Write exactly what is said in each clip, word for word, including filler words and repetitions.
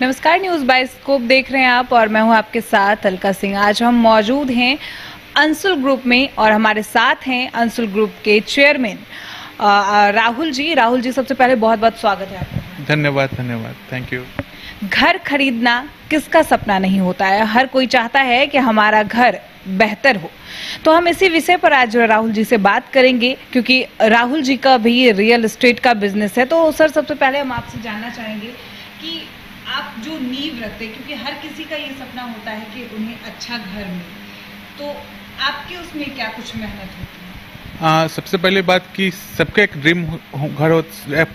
नमस्कार, news bye scope देख रहे हैं आप और मैं हूं आपके साथ अलका सिंह। आज हम मौजूद हैं अंशुल ग्रुप में और हमारे साथ हैं अंशुल ग्रुप के चेयरमैन राहुल जी। राहुल जी, सबसे पहले बहुत बहुत स्वागत है आपका। धन्यवाद धन्यवाद थैंक यू। घर खरीदना किसका सपना नहीं होता है, हर कोई चाहता है कि हमारा घर बेहतर हो। तो हम इसी विषय पर आज राहुल जी से बात करेंगे क्योंकि राहुल जी का भी रियल एस्टेट का बिजनेस है। तो सर, सबसे पहले हम आपसे जानना चाहेंगे कि आप जो नींव रखते हैं, क्योंकि हर किसी का ये सपना होता है कि उन्हें अच्छा घर मिले, तो आपके उसमें क्या कुछ मेहनत होती है? आ, सबसे पहले बात कि सबका एक ड्रीम घर हो,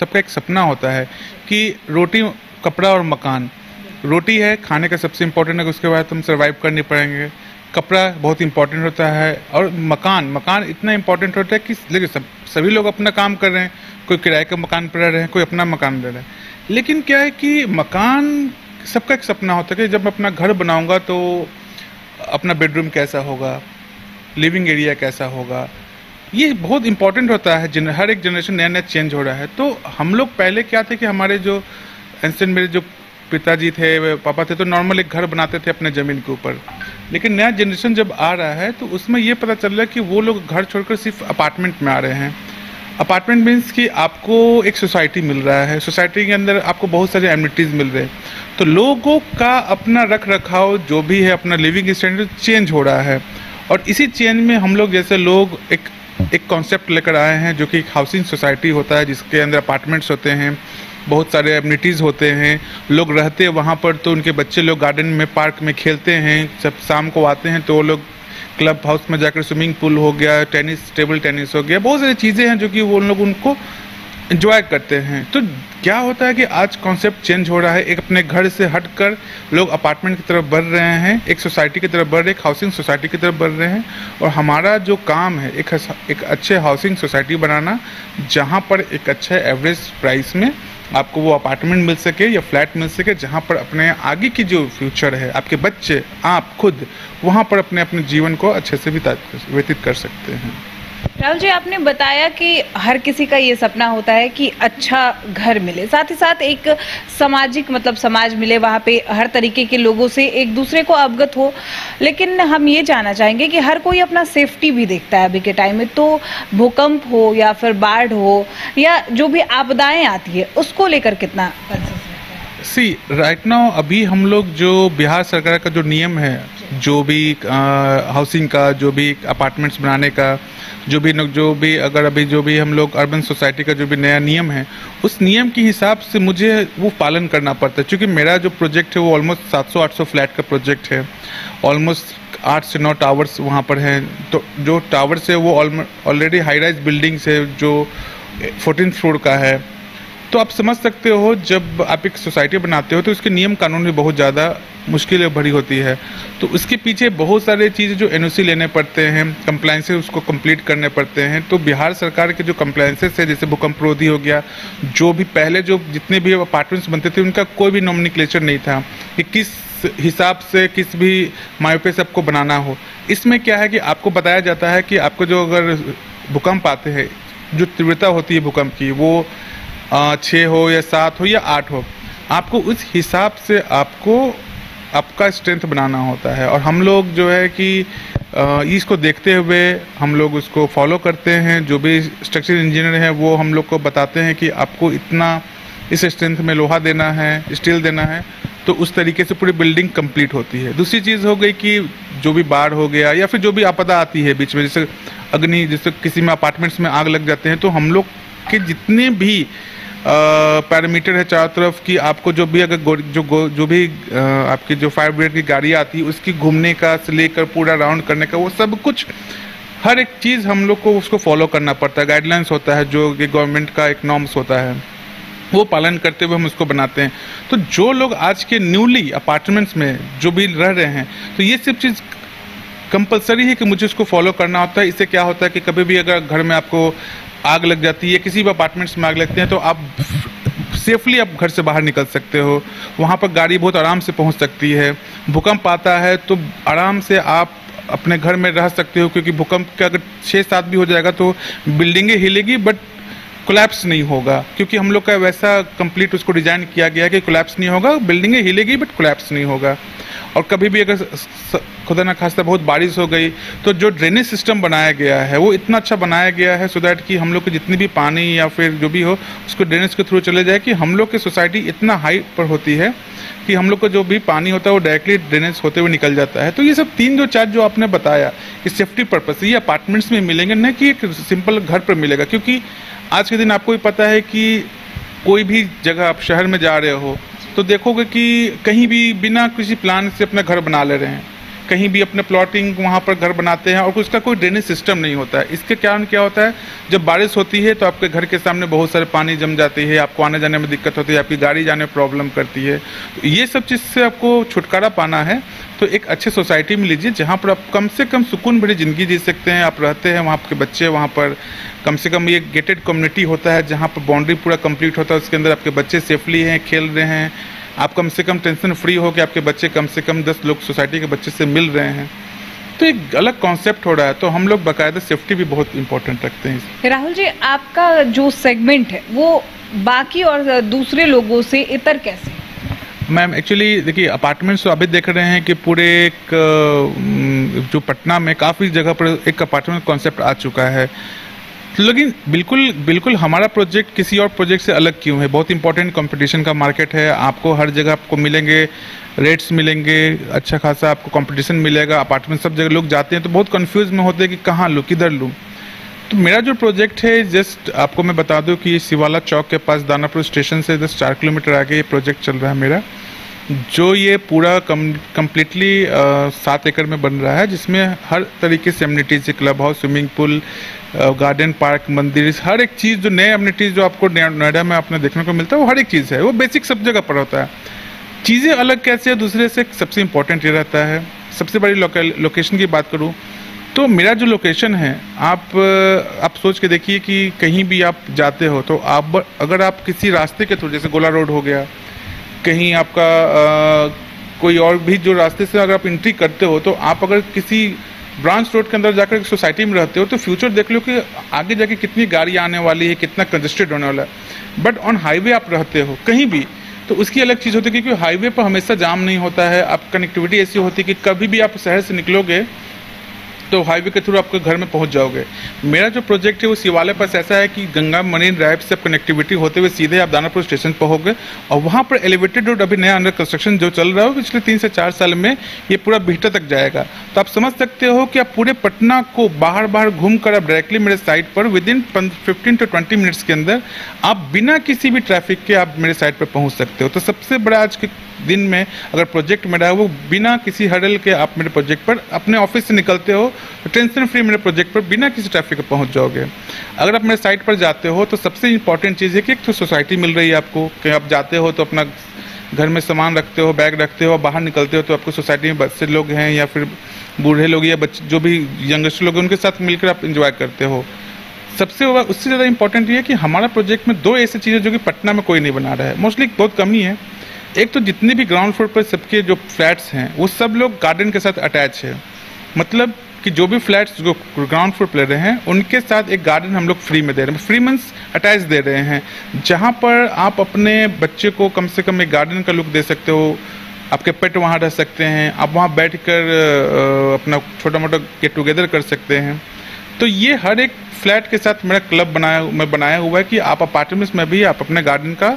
सबका एक सपना होता है कि रोटी, कपड़ा और मकान। रोटी है खाने का सबसे इम्पोर्टेंट है, उसके बाद हम सर्वाइव करने पड़ेंगे। कपड़ा बहुत इम्पोर्टेंट होता है और मकान मकान इतना इम्पोर्टेंट होता है कि देखिए सब सभी लोग अपना काम कर रहे हैं, कोई किराए का मकान पर रह रहे हैं, कोई अपना मकान रह रहा है, लेकिन क्या है कि मकान सबका एक सपना होता है कि जब मैं अपना घर बनाऊंगा तो अपना बेडरूम कैसा होगा, लिविंग एरिया कैसा होगा। ये बहुत इम्पोर्टेंट होता है, जिन हर एक जनरेशन नया नया चेंज हो रहा है। तो हम लोग पहले क्या थे कि हमारे जो एंसेंट मेरे जो पिताजी थे, पापा थे, तो नॉर्मल एक घर बनाते थे अपने ज़मीन के ऊपर। लेकिन नया जनरेशन जब आ रहा है तो उसमें ये पता चल रहा है कि वो लोग घर छोड़कर सिर्फ अपार्टमेंट में आ रहे हैं। अपार्टमेंट मीन्स कि आपको एक सोसाइटी मिल रहा है, सोसाइटी के अंदर आपको बहुत सारे एमिनिटीज़ मिल रहे हैं, तो लोगों का अपना रख रखाव जो भी है, अपना लिविंग स्टैंडर्ड चेंज हो रहा है। और इसी चेंज में हम लोग जैसे लोग एक एक कॉन्सेप्ट लेकर आए हैं जो कि हाउसिंग सोसाइटी होता है, जिसके अंदर अपार्टमेंट्स होते हैं, बहुत सारे एमिनिटीज़ होते हैं, लोग रहते हैं वहाँ पर। तो उनके बच्चे लोग गार्डन में, पार्क में खेलते हैं, जब शाम को आते हैं तो लोग क्लब हाउस में जाकर स्विमिंग पूल हो गया, टेनिस, टेबल टेनिस हो गया, बहुत सारी चीज़ें हैं जो कि वो लोग उनको एंजॉय करते हैं। तो क्या होता है कि आज कॉन्सेप्ट चेंज हो रहा है, एक अपने घर से हटकर लोग अपार्टमेंट की तरफ बढ़ रहे हैं, एक सोसाइटी की तरफ बढ़ रहे हैं, एक हाउसिंग सोसाइटी की तरफ बढ़ रहे हैं। और हमारा जो काम है एक एक अच्छे हाउसिंग सोसाइटी बनाना, जहाँ पर एक अच्छे एवरेज प्राइस में आपको वो अपार्टमेंट मिल सके या फ्लैट मिल सके, जहाँ पर अपने आगे की जो फ्यूचर है, आपके बच्चे, आप खुद वहाँ पर अपने अपने जीवन को अच्छे से बिता व्यतीत कर सकते हैं। राहुल जी, आपने बताया कि हर किसी का ये सपना होता है कि अच्छा घर मिले, साथ ही साथ एक सामाजिक मतलब समाज मिले, वहाँ पे हर तरीके के लोगों से एक दूसरे को अवगत हो। लेकिन हम ये जानना चाहेंगे कि हर कोई अपना सेफ्टी भी देखता है अभी के टाइम में, तो भूकंप हो या फिर बाढ़ हो या जो भी आपदाएं आती है, उसको लेकर कितना सी राइट नाउ अभी हम लोग जो बिहार सरकार का जो नियम है, जो भी हाउसिंग का, जो भी अपार्टमेंट्स बनाने का, जो भी जो भी अगर अभी जो भी हम लोग अर्बन सोसाइटी का जो भी नया नियम है, उस नियम के हिसाब से मुझे वो पालन करना पड़ता है। क्योंकि मेरा जो प्रोजेक्ट है वो ऑलमोस्ट सात सौ आठ सौ फ्लैट का प्रोजेक्ट है, ऑलमोस्ट आठ से नौ टावर्स वहाँ पर हैं। तो जो टावर्स है वो ऑलरेडी हाई राइज बिल्डिंग्स है जो फोर्टीन फ्लोर का है। तो आप समझ सकते हो जब आप एक सोसाइटी बनाते हो तो उसके नियम कानून भी बहुत ज़्यादा मुश्किलें भरी होती है। तो उसके पीछे बहुत सारे चीज़ें जो एनओसी लेने पड़ते हैं, कंप्लाइंसेस उसको कंप्लीट करने पड़ते हैं। तो बिहार सरकार के जो कंप्लाइंसेस है, जैसे भूकंप रोधी हो गया, जो भी पहले जो जितने भी अपार्टमेंट्स बनते थे उनका कोई भी नॉमिनिक्लेचर नहीं था कि किस हिसाब से किस भी मायोपे से आपको बनाना हो। इसमें क्या है कि आपको बताया जाता है कि आपको जो अगर भूकंप आते हैं, जो तीव्रता होती है भूकंप की, वो छः हो या सात हो या आठ हो, आपको उस हिसाब से आपको आपका स्ट्रेंथ बनाना होता है। और हम लोग जो है कि इसको देखते हुए हम लोग उसको फॉलो करते हैं। जो भी स्ट्रक्चर इंजीनियर हैं वो हम लोग को बताते हैं कि आपको इतना इस स्ट्रेंथ में लोहा देना है, स्टील देना है, तो उस तरीके से पूरी बिल्डिंग कंप्लीट होती है। दूसरी चीज़ हो गई कि जो भी बाढ़ हो गया या फिर जो भी आपदा आती है बीच में, जैसे अग्नि, जैसे किसी में अपार्टमेंट्स में आग लग जाते हैं, तो हम लोग के जितने भी पैरामीटर है चारों तरफ की, आपको जो भी अगर गो, जो गो, जो भी आ, आपकी जो फायर ब्रिगेड की गाड़ी आती है उसकी घूमने का से लेकर पूरा राउंड करने का, वो सब कुछ हर एक चीज़ हम लोग को उसको फॉलो करना पड़ता है। गाइडलाइंस होता है जो कि गवर्नमेंट का एक नॉर्म्स होता है, वो पालन करते हुए हम उसको बनाते हैं। तो जो लोग आज के न्यूली अपार्टमेंट्स में जो भी रह रहे हैं, तो ये सब चीज़ कंपलसरी है कि मुझे उसको फॉलो करना होता है। इससे क्या होता है कि कभी भी अगर घर में आपको आग लग जाती है, किसी भी अपार्टमेंट्स में आग लगती है, तो आप सेफली आप घर से बाहर निकल सकते हो, वहाँ पर गाड़ी बहुत आराम से पहुँच सकती है। भूकंप आता है तो आराम से आप अपने घर में रह सकते हो, क्योंकि भूकंप का अगर छः सात भी हो जाएगा तो बिल्डिंगें हिलेगी, बट कोलैप्स नहीं होगा, क्योंकि हम लोग का वैसा कंप्लीट उसको डिजाइन किया गया है कि कोलैप्स नहीं होगा, बिल्डिंग हिलेगी बट कोलैप्स नहीं होगा। और कभी भी अगर खुदा ना खास्ता बहुत बारिश हो गई तो जो ड्रेनेज सिस्टम बनाया गया है वो इतना अच्छा बनाया गया है सो दैट कि हम लोग के जितनी भी पानी या फिर जो भी हो उसको ड्रेनेज के थ्रू चले जाए, कि हम लोग की सोसाइटी इतना हाई पर होती है कि हम लोग को जो भी पानी होता है वो डायरेक्टली ड्रेनेज होते हुए निकल जाता है। तो ये सब तीन जो चार्ज जो आपने बताया कि सेफ्टी पर्पस ये अपार्टमेंट्स में मिलेंगे, न कि एक सिंपल घर पर मिलेगा, क्योंकि आज के दिन आपको भी पता है कि कोई भी जगह आप शहर में जा रहे हो तो देखोगे कि कहीं भी बिना किसी प्लान से अपना घर बना ले रहे हैं, कहीं भी अपने प्लॉटिंग वहाँ पर घर बनाते हैं और उसका कोई ड्रेनेज सिस्टम नहीं होता है। इसके कारण क्या होता है, जब बारिश होती है तो आपके घर के सामने बहुत सारे पानी जम जाती है, आपको आने जाने में दिक्कत होती है, आपकी गाड़ी जाने में प्रॉब्लम करती है। तो ये सब चीज़ से आपको छुटकारा पाना है तो एक अच्छे सोसाइटी में लीजिए जहाँ पर आप कम से कम सुकून भरी ज़िंदगी जी सकते हैं, आप रहते हैं वहाँ, आपके बच्चे वहाँ पर, कम से कम ये गेटेड कम्युनिटी होता है जहाँ पर बाउंड्री पूरा कंप्लीट होता है, उसके अंदर आपके बच्चे सेफली हैं, खेल रहे हैं, आप कम से कम टेंशन फ्री हो कि आपके बच्चे कम से कम दस लोग सोसाइटी के बच्चे से मिल रहे हैं। तो एक अलग कॉन्सेप्ट हो रहा है, तो हम लोग बाकायदा सेफ्टी भी बहुत इम्पोर्टेंट रखते हैं। राहुल जी, आपका जो सेगमेंट है वो बाकी और दूसरे लोगों से इतर कैसे? मैम एक्चुअली देखिए, अपार्टमेंट्स तो अभी देख रहे हैं कि पूरे एक जो पटना में काफ़ी जगह पर एक अपार्टमेंट कॉन्सेप्ट आ चुका है, लेकिन बिल्कुल बिल्कुल हमारा प्रोजेक्ट किसी और प्रोजेक्ट से अलग क्यों है? बहुत इंपॉर्टेंट कंपटीशन का मार्केट है, आपको हर जगह आपको मिलेंगे रेट्स मिलेंगे, अच्छा खासा आपको कंपटीशन मिलेगा, अपार्टमेंट सब जगह लोग जाते हैं तो बहुत कंफ्यूज में होते हैं कि कहाँ लूँ किधर लूँ। तो मेरा जो प्रोजेक्ट है, जस्ट आपको मैं बता दूँ कि शिवाला चौक के पास दानापुर स्टेशन से जस्ट चार किलोमीटर आगे ये प्रोजेक्ट चल रहा है मेरा, जो ये पूरा कम कम्प्लीटली सात एकड़ में बन रहा है, जिसमें हर तरीके से amenities, club house, swimming pool, garden, park, मंदिर, हर एक चीज़ जो नए एमिनिटीज़ जो आपको नोएडा में आपने देखने को मिलता है वो हर एक चीज़ है, वो बेसिक सब जगह पर होता है। चीज़ें अलग कैसे है दूसरे से, सबसे इम्पोर्टेंट ये रहता है। सबसे बड़ी लोकेशन की बात करूँ तो मेरा जो लोकेशन है, आप आप सोच के देखिए कि कहीं भी आप जाते हो तो आप अगर आप किसी रास्ते के थ्रू, जैसे गोला रोड हो गया, कहीं आपका आ, कोई और भी जो रास्ते से अगर आप एंट्री करते हो तो आप अगर किसी ब्रांच रोड के अंदर जाकर सोसाइटी में रहते हो तो फ्यूचर देख लो कि आगे जाके कितनी गाड़ियाँ आने वाली है, कितना कंजस्टेड होने वाला है। बट ऑन हाईवे आप रहते हो कहीं भी तो उसकी अलग चीज़ होती है, क्योंकि हाईवे पर हमेशा जाम नहीं होता है, आप कनेक्टिविटी ऐसी होती है कि कभी भी आप शहर से निकलोगे तो हाईवे के थ्रू आपके घर में पहुंच जाओगे। मेरा जो प्रोजेक्ट है वो शिवालय पास ऐसा है कि गंगा मरीन ड्राइव से कनेक्टिविटी होते हुए सीधे आप दानापुर स्टेशन पहुंचोगे और वहां पर एलिवेटेड रोड अभी नया अंडर कंस्ट्रक्शन जो चल रहा है पिछले तीन से चार साल में ये पूरा बिहटा तक जाएगा। तो आप समझ सकते हो कि आप पूरे पटना को बाहर बाहर घूम कर आप डायरेक्टली मेरे साइट पर within fifteen to twenty minutes के अंदर आप बिना किसी भी ट्रैफिक के आप मेरे साइट पर पहुँच सकते हो। तो सबसे बड़ा आज के दिन में अगर प्रोजेक्ट मेरा है वो बिना किसी हडल के आप मेरे प्रोजेक्ट पर अपने ऑफिस से निकलते हो तो टेंशन फ्री मेरे प्रोजेक्ट पर बिना किसी ट्रैफिक के पहुंच जाओगे। अगर आप मेरे साइट पर जाते हो तो सबसे इंपॉर्टेंट चीज़ है कि एक तो सोसाइटी मिल रही है आपको, कि आप जाते हो तो अपना घर में सामान रखते हो, बैग रखते हो, बाहर निकलते हो तो आपको सोसाइटी में बच्चे लोग हैं या फिर बूढ़े लोग या बच्चे जो भी यंगस्ट लोग हैं उनके साथ मिलकर आप इंजॉय करते हो। सबसे उससे ज़्यादा इंपॉर्टेंट ये है कि हमारा प्रोजेक्ट में दो ऐसी चीज़ें जो कि पटना में कोई नहीं बना रहा है, मोस्टली बहुत कमी है। एक तो जितने भी ग्राउंड फ्लोर पर सबके जो फ्लैट्स हैं वो सब लोग गार्डन के साथ अटैच है, मतलब कि जो भी फ्लैट्स जो ग्राउंड फ्लोर पर रहे हैं उनके साथ एक गार्डन हम लोग फ्री में दे रहे हैं, फ्री मंथ्स अटैच दे रहे हैं, जहां पर आप अपने बच्चे को कम से कम एक गार्डन का लुक दे सकते हो, आपके पेट वहां रह सकते हैं, आप वहां बैठकर अपना छोटा मोटा गेट टुगेदर कर सकते हैं। तो ये हर एक फ्लैट के साथ मेरा क्लब बनाया मैं बनाया हुआ है कि आप अपार्टमेंट्स में भी आप अपने गार्डन का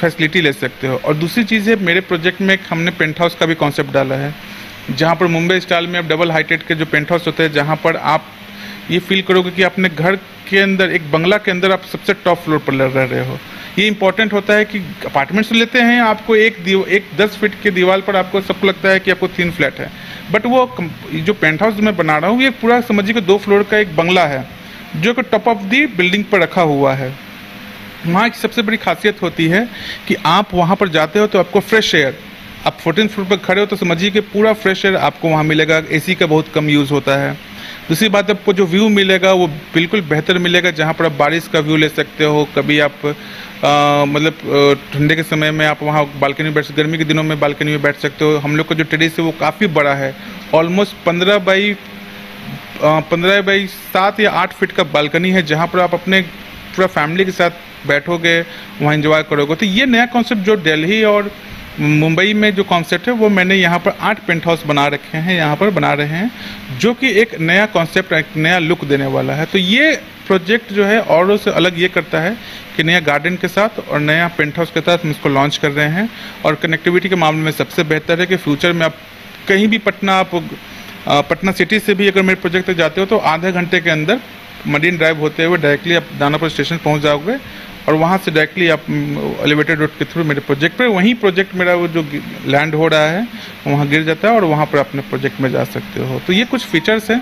फैसिलिटी ले सकते हो। और दूसरी चीज़ है, मेरे प्रोजेक्ट में हमने पेंट हाउस का भी कॉन्सेप्ट डाला है, जहाँ पर मुंबई स्टाइल में आप डबल हाइटेड के जो पेंट हाउस होते हैं, जहाँ पर आप ये फील करोगे कि अपने घर के अंदर एक बंगला के अंदर आप सबसे टॉप फ्लोर पर रह रहे हो। ये इंपॉर्टेंट होता है कि अपार्टमेंट्स लेते हैं आपको एक एक दस फीट के दीवार पर आपको सबको लगता है कि आपको तीन फ्लैट है, बट वो जो पेंट हाउस मैं बना रहा हूँ ये पूरा समझिए कि दो फ्लोर का एक बंगला है जो कि टॉप ऑफ दी बिल्डिंग पर रखा हुआ है। वहाँ की सबसे बड़ी खासियत होती है कि आप वहाँ पर जाते हो तो आपको फ्रेश एयर, आप फोर्टीन फ्लोर पर खड़े हो तो समझिए कि पूरा फ्रेश एयर आपको वहाँ मिलेगा, एसी का बहुत कम यूज़ होता है। दूसरी बात, आपको जो व्यू मिलेगा वो बिल्कुल बेहतर मिलेगा, जहाँ पर आप बारिश का व्यू ले सकते हो, कभी आप आ, मतलब ठंडे के समय में आप वहाँ बालकनी में बैठ सकते, गर्मी के दिनों में बालकनी में बैठ सकते हो। हम लोग का जो टेरेस है वो काफ़ी बड़ा है, ऑलमोस्ट पंद्रह बाई पंद्रह बाई सात या आठ फीट का बालकनी है, जहाँ पर आप अपने पूरा फैमिली के साथ बैठोगे, वहाँ एंजॉय करोगे। तो ये नया कॉन्सेप्ट जो दिल्ली और मुंबई में जो कॉन्सेप्ट है वो मैंने यहाँ पर आठ पेंट हाउस बना रखे हैं, यहाँ पर बना रहे हैं, जो कि एक नया कॉन्सेप्ट, एक नया लुक देने वाला है। तो ये प्रोजेक्ट जो है औरों से अलग ये करता है कि नया गार्डन के साथ और नया पेंट हाउस के साथ हम इसको लॉन्च कर रहे हैं। और कनेक्टिविटी के मामले में सबसे बेहतर है कि फ्यूचर में आप कहीं भी पटना, आप पटना सिटी से भी अगर मेरे प्रोजेक्ट तक जाते हो तो आधे घंटे के अंदर मरीन ड्राइव होते हुए डायरेक्टली आप दानापुर स्टेशन पहुंच जाओगे और वहां से डायरेक्टली आप एलिवेटेड रोड के थ्रू मेरे प्रोजेक्ट पर, वहीं प्रोजेक्ट मेरा वो जो लैंड हो रहा है वहाँ गिर जाता है और वहाँ पर अपने प्रोजेक्ट में जा सकते हो। तो ये कुछ फीचर्स हैं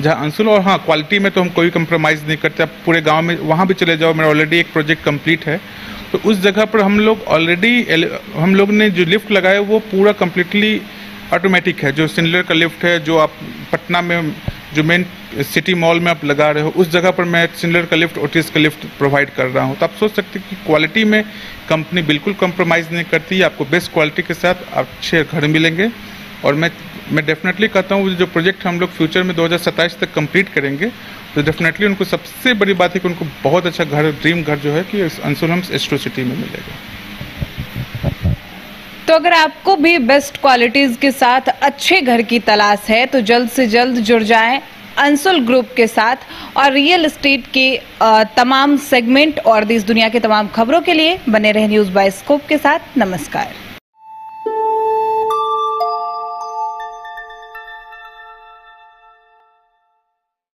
जहाँ अंशुल, और हाँ क्वालिटी में तो हम कोई कंप्रोमाइज़ नहीं करते। आप पूरे गांव में वहाँ भी चले जाओ, मेरा ऑलरेडी एक प्रोजेक्ट कंप्लीट है, तो उस जगह पर हम लोग ऑलरेडी हम लोग ने जो लिफ्ट लगाया वो पूरा कम्प्लीटली ऑटोमेटिक है। जो शिंडलर का लिफ्ट है, जो आप पटना में जो मेन सिटी मॉल में आप लगा रहे हो, उस जगह पर मैं शिंडलर का लिफ्ट, ओटिस का लिफ्ट प्रोवाइड कर रहा हूँ। तो आप सोच सकते हैं कि क्वालिटी में कंपनी बिल्कुल कंप्रोमाइज़ नहीं करती, आपको बेस्ट क्वालिटी के साथ अच्छे घर मिलेंगे। और मैं मैं डेफिनेटली कहता हूँ जो प्रोजेक्ट हम लोग फ्यूचर में दो हज़ार सत्ताईस तक कंप्लीट करेंगे तो डेफिनेटली उनको सबसे बड़ी बात है कि उनको बहुत अच्छा घर, ड्रीम घर जो है कि अंशुल होम्स एस्ट्रो सिटी में मिलेगा। तो अगर आपको भी बेस्ट क्वालिटीज के साथ अच्छे घर की तलाश है तो जल्द से जल्द जुड़ जाएं अंशुल ग्रुप के साथ। और रियल एस्टेट के तमाम सेगमेंट और देश दुनिया के तमाम खबरों के लिए बने रहे न्यूज़ बाय स्कोप के साथ। नमस्कार।